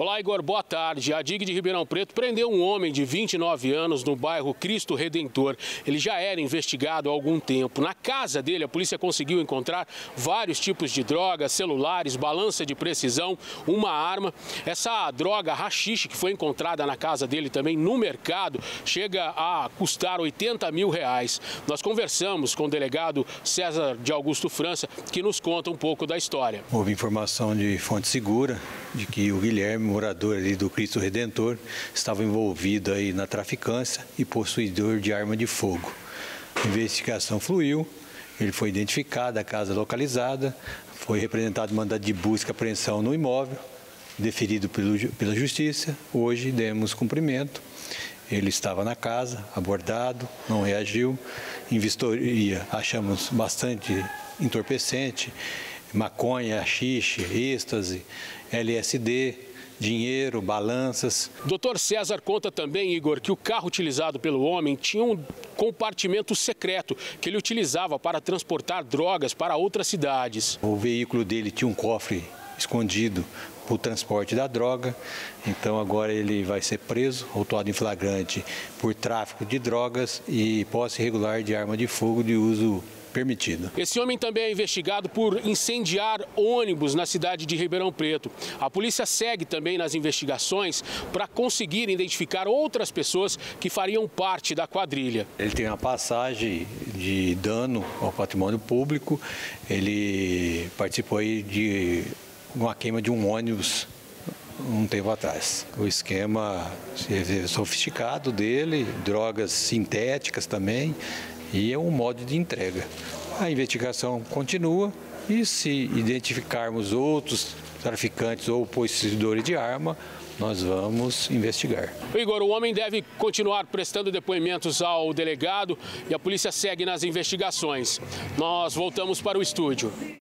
Olá, Igor, boa tarde. A DIG de Ribeirão Preto prendeu um homem de 29 anos no bairro Cristo Redentor. Ele já era investigado há algum tempo. Na casa dele, a polícia conseguiu encontrar vários tipos de drogas, celulares, balança de precisão, uma arma. Essa droga haxixe, que foi encontrada na casa dele também no mercado, chega a custar R$80 mil. Nós conversamos com o delegado César de Augusto França, que nos conta um pouco da história. Houve informação de fonte segura de que o Guilherme, morador ali do Cristo Redentor, estava envolvido aí na traficância e possuidor de arma de fogo. A investigação fluiu, ele foi identificado, a casa localizada, foi representado mandado de busca e apreensão no imóvel, deferido pela Justiça. Hoje demos cumprimento. Ele estava na casa, abordado, não reagiu. Em vistoria, achamos bastante entorpecente, maconha, haxixe, êxtase, LSD... dinheiro, balanças. Dr. César conta também, Igor, que o carro utilizado pelo homem tinha um compartimento secreto que ele utilizava para transportar drogas para outras cidades. O veículo dele tinha um cofre escondido para o transporte da droga, então agora ele vai ser preso, autuado em flagrante por tráfico de drogas e posse irregular de arma de fogo de uso permitido. Esse homem também é investigado por incendiar ônibus na cidade de Ribeirão Preto. A polícia segue também nas investigações para conseguir identificar outras pessoas que fariam parte da quadrilha. Ele tem uma passagem de dano ao patrimônio público, ele participou aí de uma queima de um ônibus um tempo atrás. O esquema sofisticado dele, drogas sintéticas também, e é um modo de entrega. A investigação continua e se identificarmos outros traficantes ou possuidores de arma, nós vamos investigar. Igor, o homem deve continuar prestando depoimentos ao delegado e a polícia segue nas investigações. Nós voltamos para o estúdio.